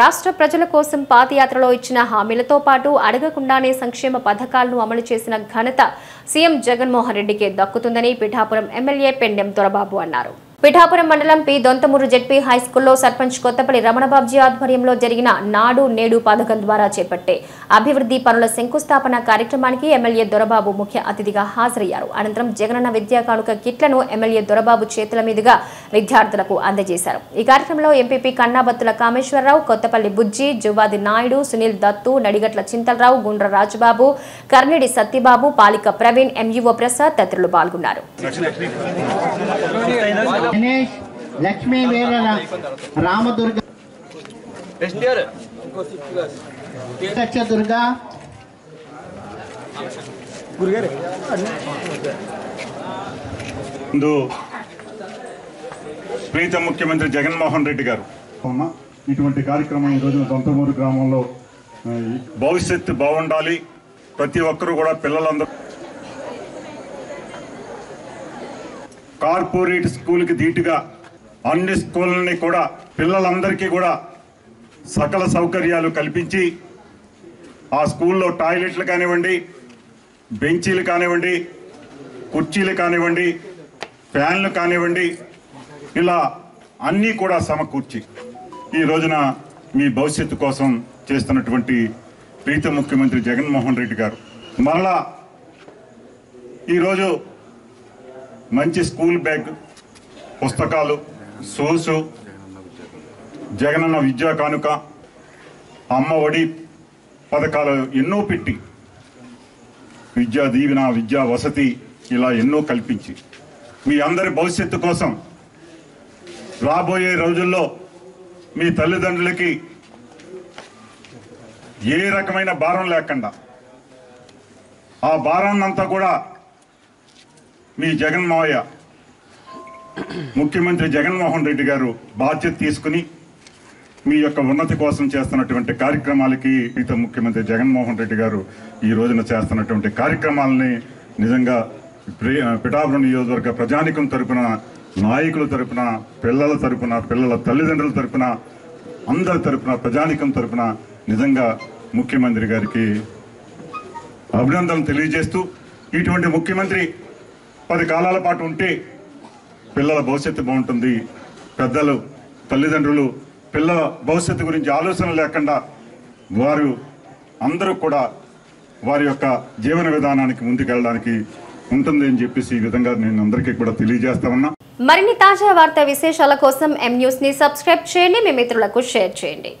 రాష్ట్ర ప్రజల కోసం పాదయాత్రలో ఇచ్చిన హామీలతో పాటు అడగకుండానే సంక్షేమ పథకాలను అమలు చేసిన ఘనత సీఎం జగన్ మోహన్ రెడ్డికి దక్కుతుందని పిఠాపురం ఎమ్మెల్యే పెండెం దొరబాబు అన్నారు. పిఠాపురం మండలం పి దొంతమూరు జెడ్పీ హైస్కూల్లో సర్పంచ్ కొత్తపల్లి రమణబాబుజీ ఆధ్వర్యంలో జరిగిన నాడు నేడు పథకం ద్వారా చేపట్టే అభివృద్ధి పనుల శంకుస్థాపన కార్యక్రమానికి ఎమ్మెల్యే దొరబాబు ముఖ్య అతిథిగా హాజరయ్యారు. అనంతరం జగనన్న విద్యా కానుక కిట్లను ఎమ్మెల్యే దొరబాబు చేతుల మీదుగా విద్యార్థులకు అందజేశారు. ఈ కార్యక్రమంలో ఎంపీపీ కన్నాబత్తుల కామేశ్వరరావు, కొత్తపల్లి బుజ్జి, జువ్వాది నాయుడు, సునీల్ దత్తు, నడిగట్ల చింతలరావు, గుండ్ర రాజుబాబు, కర్నిడి సత్యబాబు, పాలిక ప్రవీణ్, ఎంయూఓ ప్రసాద్ తదితరులు పాల్గొన్నారు. दिनेश लक्ष्मी वेरा रामदुर्गा अच्छा दुर्गा प्रीत मुख्यमंत्री जगन मोहन रेड्डी गारु इटुवंटि कार्यक्रम दंतमूरु ग्रामंलो भविष्यत्तु बागुंडाली प्रति ओक्करू कूडा पिल्ललंदरू కార్పొరేట్ స్కూల్ కి దీటుగా అన్ని స్కూళ్ళని కూడా పిల్లలందరికీ కూడా సకల సౌకర్యాలు కల్పించి ఆ స్కూల్లో టాయిలెట్లు కానివ్వండి, బెంచీలు కానివ్వండి, కుర్చీలు కానివ్వండి, ఫ్యాన్లు కానివ్వండి, ఇలా అన్నీ కూడా సమకూర్చి ఈ రోజున మీ భవిష్యత్తు కోసం చేస్తున్నటువంటి ప్రీత ముఖ్యమంత్రి జగన్మోహన్ రెడ్డి గారు మరలా ఈరోజు మంచి స్కూల్ బ్యాగ్, పుస్తకాలు, షూస్, జగనన్న విద్యా కానుక, అమ్మ ఒడి పథకాలు ఎన్నో పెట్టి విద్యా దీవెన, విద్యా వసతి ఇలా ఎన్నో కల్పించి మీ అందరి భవిష్యత్తు కోసం రాబోయే రోజుల్లో మీ తల్లిదండ్రులకి ఏ రకమైన భారం లేకుండా ఆ భారాన్నంతా కూడా మీ జగన్ మావయ్య ముఖ్యమంత్రి జగన్మోహన్ రెడ్డి గారు బాధ్యత తీసుకుని మీ యొక్క ఉన్నతి కోసం చేస్తున్నటువంటి కార్యక్రమాలకి ఇతర ముఖ్యమంత్రి జగన్మోహన్ రెడ్డి గారు ఈ రోజున చేస్తున్నటువంటి కార్యక్రమాలని నిజంగా పిఠాపురం నియోజకవర్గ ప్రజానికం తరపున, నాయకుల తరపున, పిల్లల తరపున, పిల్లల తల్లిదండ్రుల తరపున, అందరి తరపున, ప్రజానికం తరపున నిజంగా ముఖ్యమంత్రి గారికి అభినందనలు తెలియజేస్తూ ఇటువంటి ముఖ్యమంత్రి 10 కాలాల పాటు ఉంటే పిల్లల భవిష్యత్తు బాగుంటుంది. పెద్దలు, తల్లిదండ్రులు పిల్లల భవిష్యత్తు గురించి ఆలోచన లేకుండా వారు అందరూ కూడా వారి యొక్క జీవన విధానానికి ముందుకెళ్ళడానికి ఉంటుంది అని చెప్పేసి ఈ విధంగా నేను అందరికీ కూడా తెలియజేస్తా ఉన్నా. మరిన్ని తాజా వార్తా విశేషాల కోసం M News ని సబ్స్క్రైబ్ చేయండి, మీ మిత్రులకు షేర్ చేయండి.